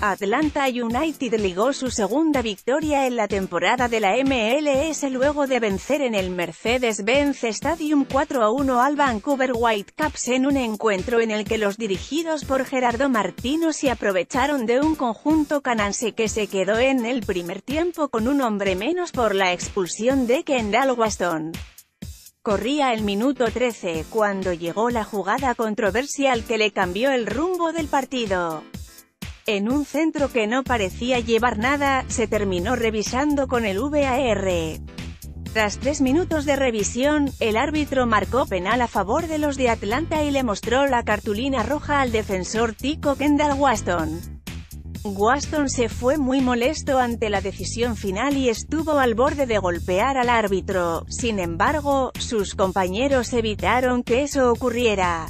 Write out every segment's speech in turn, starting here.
Atlanta United ligó su segunda victoria en la temporada de la MLS luego de vencer en el Mercedes-Benz Stadium 4-1 al Vancouver Whitecaps en un encuentro en el que los dirigidos por Gerardo Martino se aprovecharon de un conjunto canadiense que se quedó en el primer tiempo con un hombre menos por la expulsión de Kendall Waston. Corría el minuto 13 cuando llegó la jugada controversial que le cambió el rumbo del partido. En un centro que no parecía llevar nada, se terminó revisando con el VAR. Tras 3 minutos de revisión, el árbitro marcó penal a favor de los de Atlanta y le mostró la cartulina roja al defensor tico Kendall Waston. Waston se fue muy molesto ante la decisión final y estuvo al borde de golpear al árbitro, sin embargo, sus compañeros evitaron que eso ocurriera.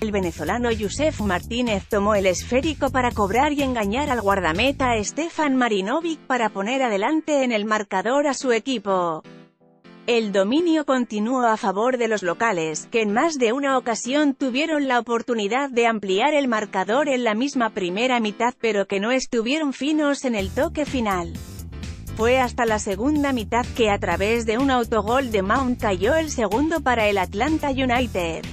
El venezolano Josef Martínez tomó el esférico para cobrar y engañar al guardameta Stefan Marinovic para poner adelante en el marcador a su equipo. El dominio continuó a favor de los locales, que en más de una ocasión tuvieron la oportunidad de ampliar el marcador en la misma primera mitad pero que no estuvieron finos en el toque final. Fue hasta la segunda mitad que a través de un autogol de Mount cayó el segundo para el Atlanta United.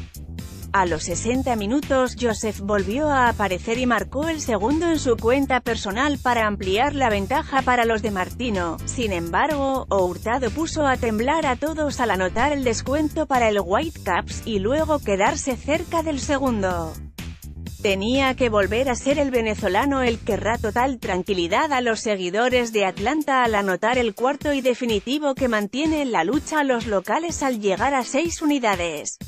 A los 60 minutos Josef volvió a aparecer y marcó el segundo en su cuenta personal para ampliar la ventaja para los de Martino. Sin embargo, Hurtado puso a temblar a todos al anotar el descuento para el Whitecaps, y luego quedarse cerca del segundo. Tenía que volver a ser el venezolano el que da total tranquilidad a los seguidores de Atlanta al anotar el cuarto y definitivo que mantiene en la lucha a los locales al llegar a 6 unidades.